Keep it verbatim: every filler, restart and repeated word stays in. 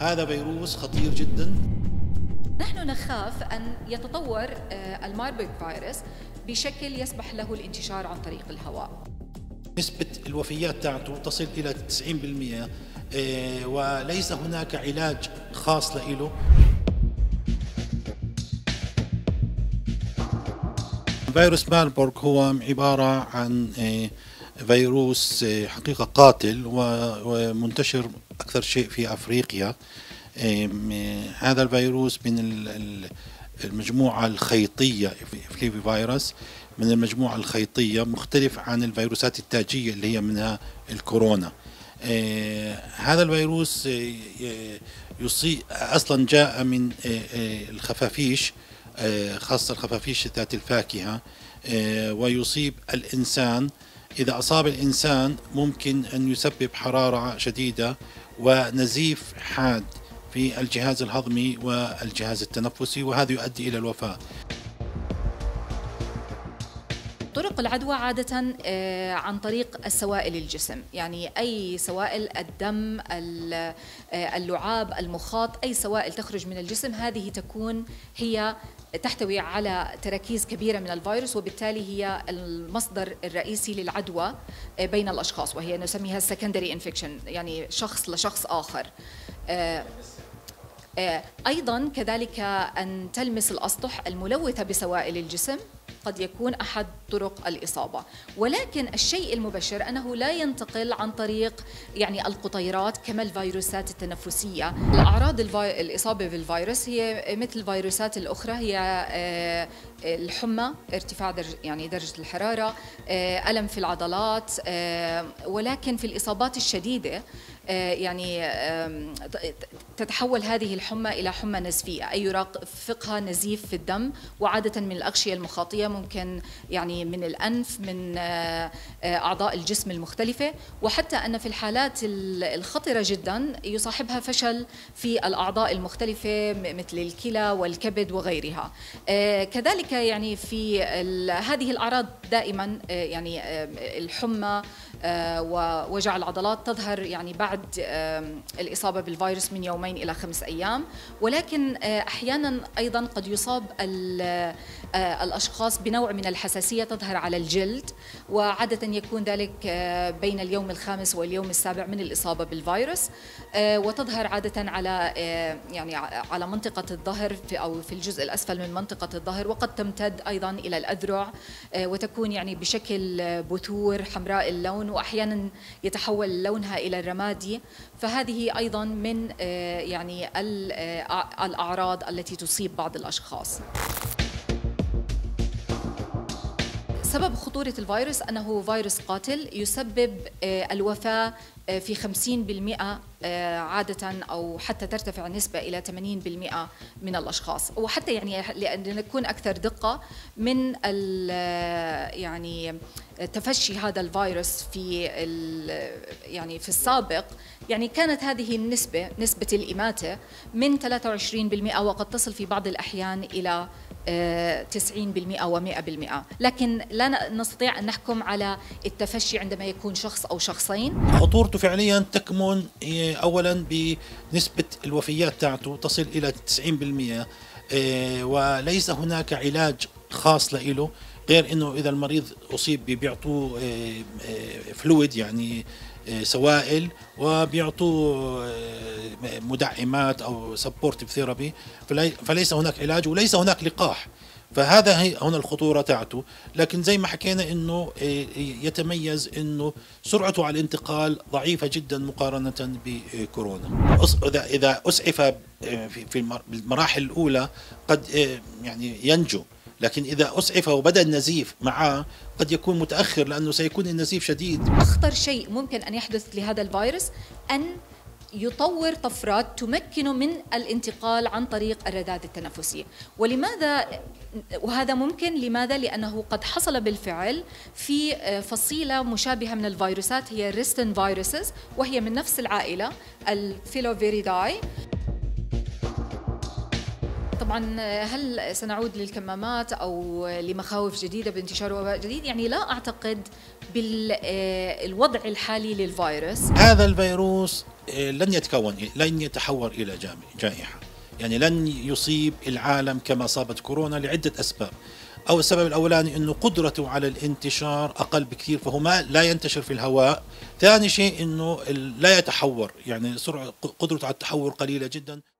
هذا فيروس خطير جدا. نحن نخاف أن يتطور الماربورغ فيروس بشكل يسمح له الانتشار عن طريق الهواء. نسبة الوفيات تاعته تصل إلى تسعين بالمئة وليس هناك علاج خاص له. فيروس ماربورغ هو عبارة عن فيروس حقيقة قاتل ومنتشر أكثر شيء في أفريقيا. هذا الفيروس من المجموعة الخيطية، فليفي فيروس من المجموعة الخيطية، مختلف عن الفيروسات التاجية اللي هي منها الكورونا. هذا الفيروس يصيب أصلا جاء من الخفافيش، خاصة الخفافيش ذات الفاكهة، ويصيب الإنسان. إذا أصاب الإنسان ممكن أن يسبب حرارة شديدة ونزيف حاد في الجهاز الهضمي والجهاز التنفسي، وهذا يؤدي إلى الوفاة. طرق العدوى عادة عن طريق السوائل الجسم، يعني أي سوائل، الدم، اللعاب، المخاط، أي سوائل تخرج من الجسم هذه تكون هي تحتوي على تراكيز كبيرة من الفيروس، وبالتالي هي المصدر الرئيسي للعدوى بين الأشخاص، وهي نسميها السكندري انفكشن، يعني شخص لشخص آخر. أيضا كذلك أن تلمس الأسطح الملوثة بسوائل الجسم قد يكون أحد طرق الإصابة، ولكن الشيء المبشر أنه لا ينتقل عن طريق يعني القطيرات كما الفيروسات التنفسية. الأعراض الفي... الإصابة بالفيروس هي مثل الفيروسات الأخرى، هي الحمى، ارتفاع درج... يعني درجة الحرارة، ألم في العضلات، ولكن في الإصابات الشديدة يعني تتحول هذه الحمى إلى حمى نزفية، أي يرافقها نزيف في الدم، وعادة من الأغشية المخاطية، ممكن يعني من الأنف، من أعضاء الجسم المختلفة، وحتى أن في الحالات الخطرة جدا يصاحبها فشل في الأعضاء المختلفة مثل الكلى والكبد وغيرها. كذلك يعني في هذه الأعراض دائما يعني الحمى ووجع العضلات تظهر يعني بعد الإصابة بالفيروس من يومين إلى خمس أيام، ولكن أحيانا أيضا قد يصاب الأشخاص بنوع من الحساسية تظهر على الجلد، وعادة يكون ذلك بين اليوم الخامس واليوم السابع من الإصابة بالفيروس، وتظهر عادة على يعني على منطقة الظهر أو في الجزء الأسفل من منطقة الظهر، وقد تمتد أيضا إلى الأذرع، وتكون يعني بشكل بثور حمراء اللون، وأحيانا يتحول لونها إلى الرمادي. فهذه أيضا من يعني الأعراض التي تصيب بعض الأشخاص. سبب خطورة الفيروس أنه فيروس قاتل يسبب الوفاة في خمسين بالمئة عادة، أو حتى ترتفع النسبة إلى ثمانين بالمئة من الأشخاص، وحتى يعني لنكون أكثر دقة من يعني تفشي هذا الفيروس في يعني في السابق، يعني كانت هذه النسبة، نسبة الإماتة، من ثلاثة وعشرين بالمئة، وقد تصل في بعض الأحيان إلى تسعين بالمئة ومئة بالمئة، لكن لا نستطيع أن نحكم على التفشي عندما يكون شخص أو شخصين. خطورته فعليا تكمن أولا بنسبة الوفيات تاعته تصل إلى تسعين بالمئة وليس هناك علاج خاص له، غير أنه إذا المريض أصيب بيعطوه فلويد، يعني سوائل، وبيعطوه مدعمات أو سبورتيف ثيرابي، فليس هناك علاج وليس هناك لقاح، فهذا هنا الخطورة تاعته. لكن زي ما حكينا أنه يتميز أنه سرعته على الانتقال ضعيفة جدا مقارنة بكورونا. إذا أسعف في المراحل الأولى قد يعني ينجو، لكن إذا أسعف وبدأ النزيف معه قد يكون متأخر، لأنه سيكون النزيف شديد. أخطر شيء ممكن أن يحدث لهذا الفيروس أن يطور طفرات تمكنه من الانتقال عن طريق الرذاذ التنفسي. ولماذا وهذا ممكن؟ لماذا؟ لأنه قد حصل بالفعل في فصيلة مشابهة من الفيروسات، هي ريستون فيروسز، وهي من نفس العائلة الفيلوفيريداي. طبعا هل سنعود للكمامات أو لمخاوف جديدة بانتشار وباء جديد؟ يعني لا أعتقد بالوضع الحالي للفيروس. هذا الفيروس لن يتكون لن يتحول إلى جائحة، يعني لن يصيب العالم كما أصابت كورونا لعدة أسباب. أو السبب الأولاني أنه قدرته على الانتشار أقل بكثير، فهو ما لا ينتشر في الهواء. ثاني شيء أنه لا يتحور، يعني سرعة قدرته على التحور قليلة جدا.